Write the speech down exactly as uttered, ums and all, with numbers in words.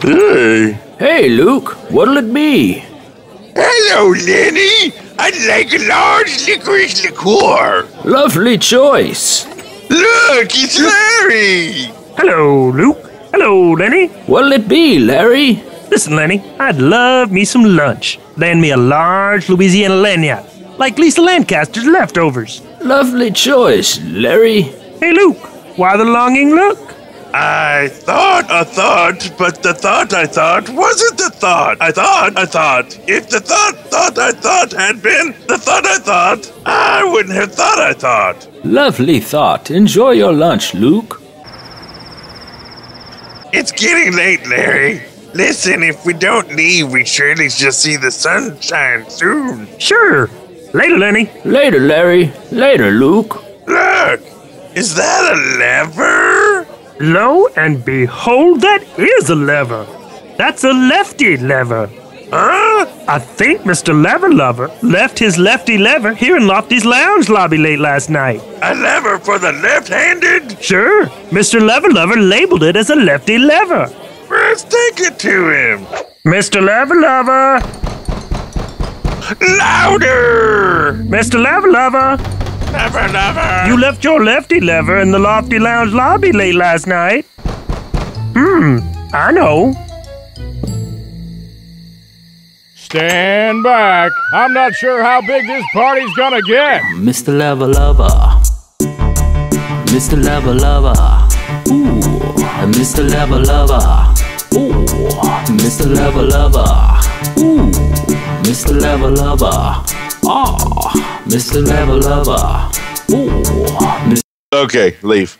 Hey. Hey, Luke. What'll it be? Hello, Lenny. I'd like a large licorice liqueur. Lovely choice. Look, it's Larry. Hello, Luke. Hello, Lenny. What'll it be, Larry? Listen, Lenny, I'd love me some lunch. Land me a large Louisiana lagniappe, like Lisa Lancaster's leftovers. Lovely choice, Larry. Hey, Luke, why the longing look? I thought a thought, but the thought I thought wasn't the thought. I thought I thought. If the thought thought I thought had been the thought I thought, I wouldn't have thought I thought. Lovely thought. Enjoy your lunch, Luke. It's getting late, Larry. Listen, if we don't leave, we surely shall see the sunshine soon. Sure. Later, Lenny. Later, Larry. Later, Luke. Look! Is that a lever? Lo and behold, that is a lever. That's a lefty lever. Huh? I think Mister Lever Lover left his lefty lever here in Lofty's Lounge lobby late last night. A lever for the left-handed? Sure. Mister Lever Lover labeled it as a lefty lever. Let's take it to him. Mister Lever Lover. Louder! Mister Lever Lover. Lever Lover. You left your lefty lever in the Lofty Lounge lobby late last night. Hmm, I know. Stand back. I'm not sure how big this party's gonna get. Mister Lever Lover. Mister Lever Lover. Ooh, Mister Lever Lover. Ooh, Mister Lever Lover. Ooh, Mister Lever Lover. Ah, Mister Lever Lover. Ooh. Okay, leave.